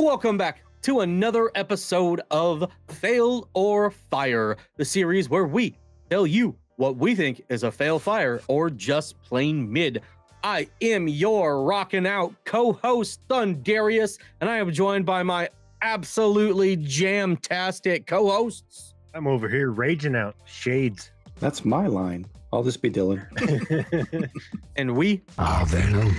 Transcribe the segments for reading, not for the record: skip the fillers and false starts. Welcome back to another episode of Fail or Fire, the series where we tell you what we think is a fail fire or just plain mid. I am your rocking out co-host Thundarius, and I am joined by my absolutely jam-tastic co-hosts. I'm over here raging out shades. That's my line. I'll just be Dylan. And we are Venom.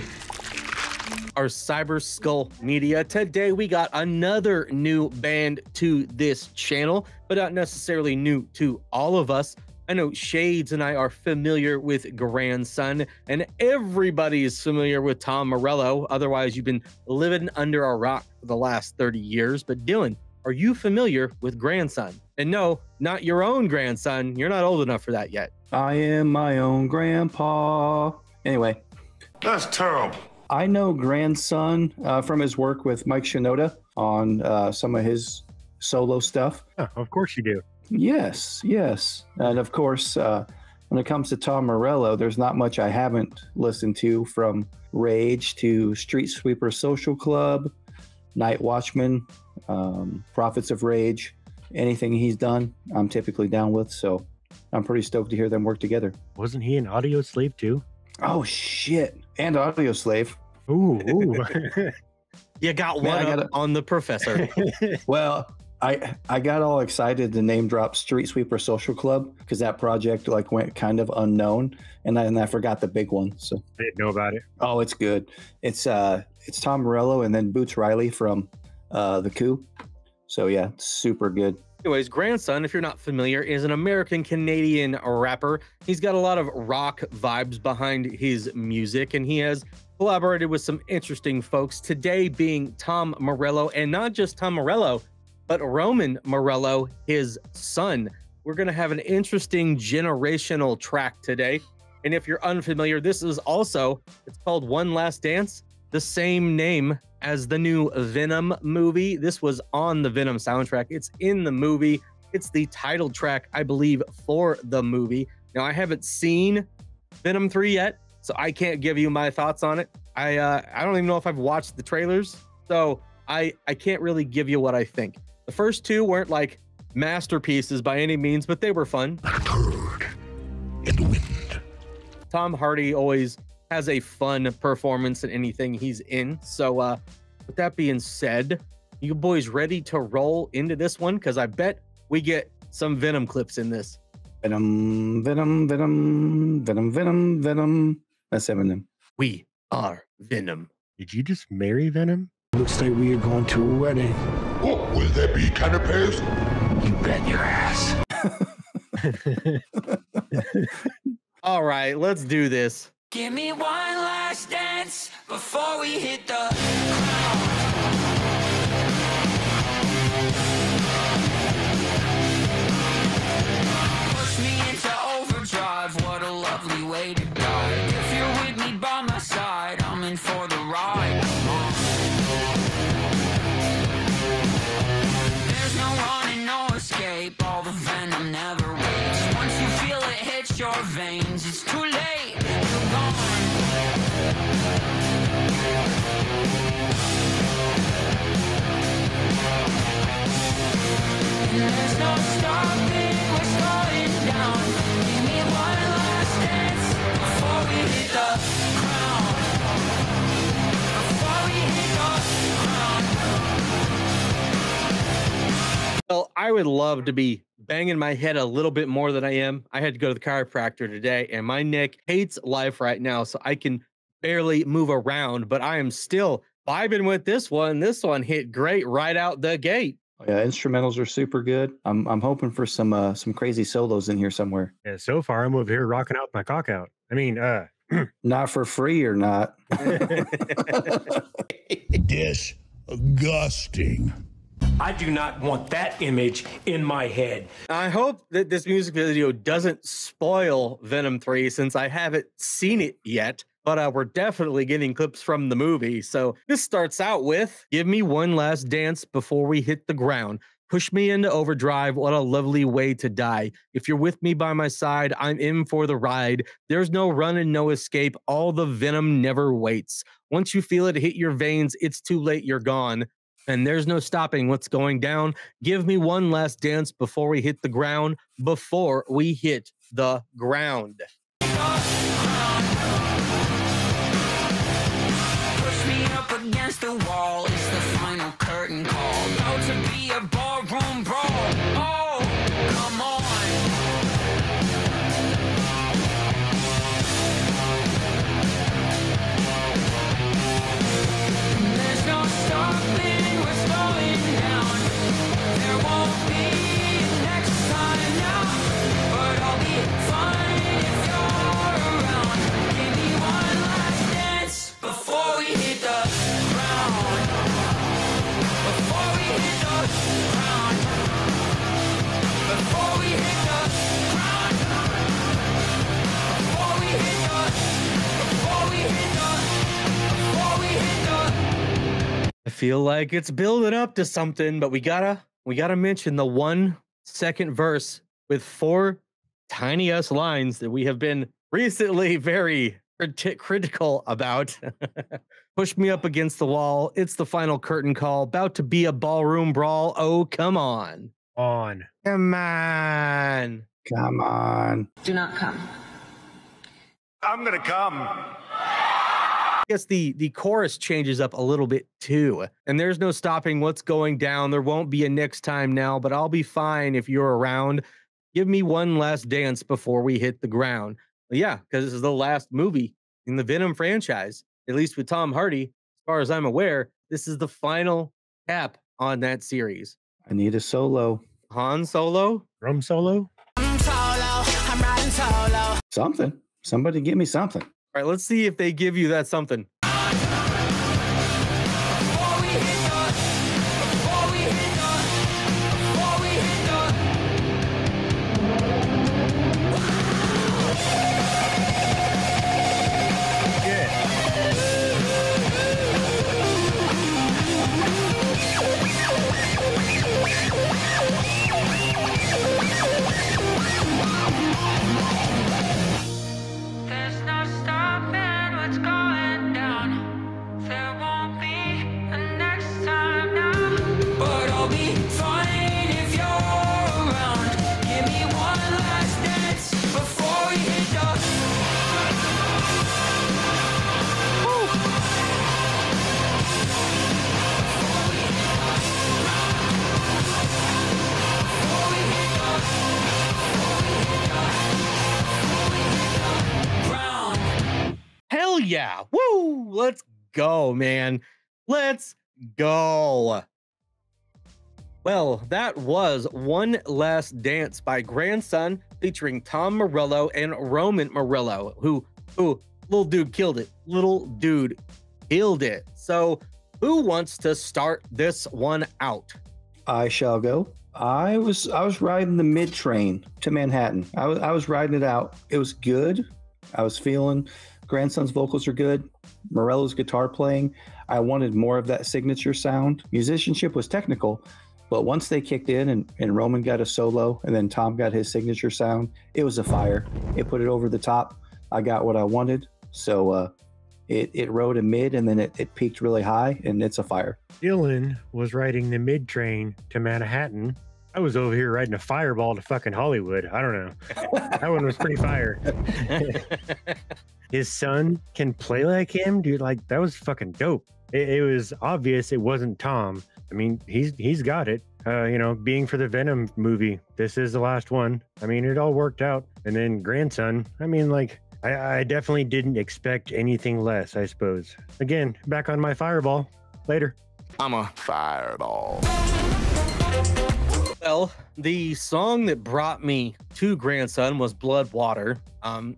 Our Cyber Skull Media. Today we got another new band to this channel, but not necessarily new to all of us. I know Shades and I are familiar with Grandson, and everybody is familiar with Tom Morello. Otherwise, you've been living under a rock for the last 30 years. But Dylan, are you familiar with Grandson? And no, not your own grandson. You're not old enough for that yet. I am my own grandpa. Anyway. That's terrible. I know Grandson from his work with Mike Shinoda on some of his solo stuff. Oh, of course you do. Yes, yes. And of course, when it comes to Tom Morello, there's not much I haven't listened to, from Rage to Street Sweeper Social Club, Night Watchman, Prophets of Rage. Anything he's done, I'm typically down with, so I'm pretty stoked to hear them work together. Wasn't he an Audioslave too? Oh, shit. And Audioslave. Ooh, ooh. You got one on the professor. Well, I got all excited to name drop Street Sweeper Social Club because that project like went kind of unknown, and I forgot the big one. So I didn't know about it. Oh, it's good. It's Tom Morello and then Boots Riley from The Coup. So yeah, it's super good. Anyways, Grandson, if you're not familiar, is an American-Canadian rapper. He's got a lot of rock vibes behind his music, and he has collaborated with some interesting folks, today being Tom Morello, and not just Tom Morello, but Roman Morello, his son. We're going to have an interesting generational track today, and if you're unfamiliar, this is also, it's called One Last Dance, the same name as the new Venom movie. This was on the Venom soundtrack. It's in the movie. It's the title track, I believe, for the movie. Now, I haven't seen Venom 3 yet, so I can't give you my thoughts on it. I don't even know if I've watched the trailers, so I can't really give you what I think. The first two weren't like masterpieces by any means, but they were fun. Like a bird in the wind. Tom Hardy always has a fun performance in anything he's in. So with that being said, you boys ready to roll into this one? Because I bet we get some Venom clips in this. Venom, Venom, Venom, Venom, Venom, Venom. That's Eminem. We are Venom. Did you just marry Venom? Looks like we are going to a wedding. What will that be, kind of person? You bet your ass. All right, let's do this. Give me one last dance before we hit the ground. Push me into overdrive, what a lovely way to die. If you're with me by my side, I'm in for the ride. There's no running, no escape, all the venom never waits. Once you feel it hit your veins, it's too late. There's no stopping, we're slowing down. Give me one last dance before we hit the ground. Before we hit the ground. Well, I would love to be banging my head a little bit more than I am. I had to go to the chiropractor today, and my neck hates life right now, so I can barely move around, but I am still vibing with this one. This one hit great right out the gate. Yeah, instrumentals are super good. I'm hoping for some crazy solos in here somewhere. Yeah, so far I'm over here rocking out my cock out. I mean, not for free or not. Disgusting. I do not want that image in my head. I hope that this music video doesn't spoil Venom 3 since I haven't seen it yet. But we're definitely getting clips from the movie. So this starts out with, give me one last dance before we hit the ground. Push me into overdrive. What a lovely way to die. If you're with me by my side, I'm in for the ride. There's no run and no escape. All the venom never waits. Once you feel it hit your veins, it's too late. You're gone. and there's no stopping what's going down. Give me one last dance before we hit the ground. Before we hit the ground. Push me up against the wall. It's the final curtain call. About to be a ballroom brawl. Oh, come on. I feel like it's building up to something, but we gotta mention the 1 second verse with four tiny ass lines that we have been recently very critical about. Push me up against the wall. It's the final curtain call. About to be a ballroom brawl. Oh, come on. Come on. Come on. Do not come. I'm gonna come. I guess the chorus changes up a little bit too. And there's no stopping what's going down. There won't be a next time now, but I'll be fine if you're around. Give me one last dance before we hit the ground. But yeah, because this is the last movie in the Venom franchise, at least with Tom Hardy. As far as I'm aware, this is the final cap on that series. I need a solo. Han Solo? Drum solo? I'm solo. I'm riding solo. Something. Somebody give me something. All right, let's see if they give you that something. Yeah, woo! Let's go, man. Let's go. Well, that was One Last Dance by Grandson featuring Tom Morello and Roman Morello, who little dude killed it. Little dude killed it. So who wants to start this one out? I shall go. I was riding the mid train to Manhattan. I was riding it out. It was good. I was feeling Grandson's vocals are good. Morello's guitar playing. I wanted more of that signature sound. Musicianship was technical, but once they kicked in and Roman got a solo and then Tom got his signature sound, it was a fire. It put it over the top. I got what I wanted. So it rode a mid and then it peaked really high and it's a fire. Dylan was riding the mid train to Manhattan. I was over here riding a fireball to fucking Hollywood. I don't know. That one was pretty fire. His son can play like him, dude. Like, that was fucking dope. It was obvious it wasn't Tom. I mean, he's got it. You know, being for the Venom movie, this is the last one. I mean, it all worked out. And then Grandson, I mean, like, I definitely didn't expect anything less, I suppose. Again, back on my fireball. Later. I'm a fireball. Well, the song that brought me to Grandson was Blood Water.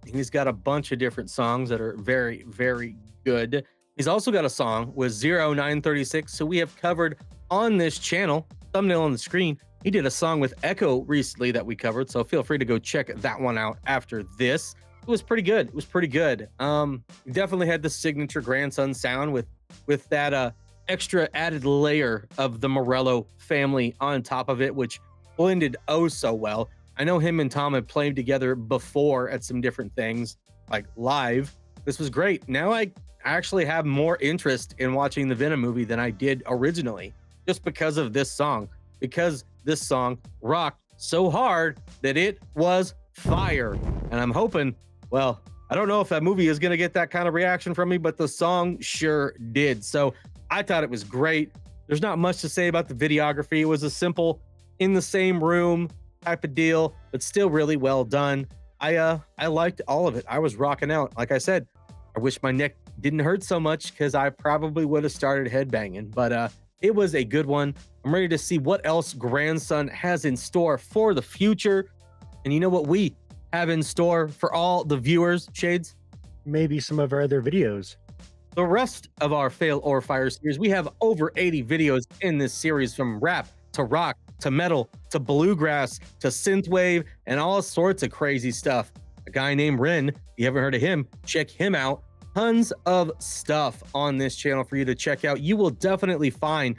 He's got a bunch of different songs that are very, very good. He's also got a song with 0936, so we have covered on this channel, thumbnail on the screen. He did a song with Echo recently that we covered, so feel free to go check that one out after this. It was pretty good. It was pretty good. Definitely had the signature Grandson sound with that extra added layer of the Morello family on top of it, which blended oh so well. I know him and Tom had played together before at some different things, like live. This was great. Now I actually have more interest in watching the Venom movie than I did originally. just because of this song, because this song rocked so hard that it was fire. And I'm hoping, well, I don't know if that movie is going to get that kind of reaction from me, but the song sure did. So I thought it was great. There's not much to say about the videography. It was a simple in the same room type of deal, but still really well done. I liked all of it. I was rocking out. Like I said, I wish my neck didn't hurt so much because I probably would have started headbanging, but it was a good one. I'm ready to see what else Grandson has in store for the future. And you know what we have in store for all the viewers, Shades? Maybe some of our other videos. The rest of our Fail or Fire series, we have over 80 videos in this series, from rap to rock to metal to bluegrass to synthwave and all sorts of crazy stuff. A guy named Ren, if you haven't heard of him, check him out. Tons of stuff on this channel for you to check out. You will definitely find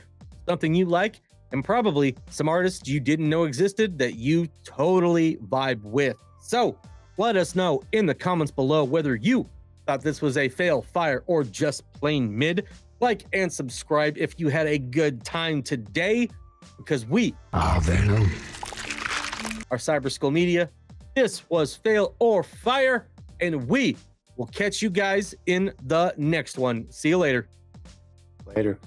something you like, and probably some artists you didn't know existed that you totally vibe with. So let us know in the comments below whether you thought this was a fail, fire, or just plain mid. Like and subscribe if you had a good time today, because we are Venom, our Cyber Skull Media. This was Fail or Fire, and we will catch you guys in the next one. See you later. Later.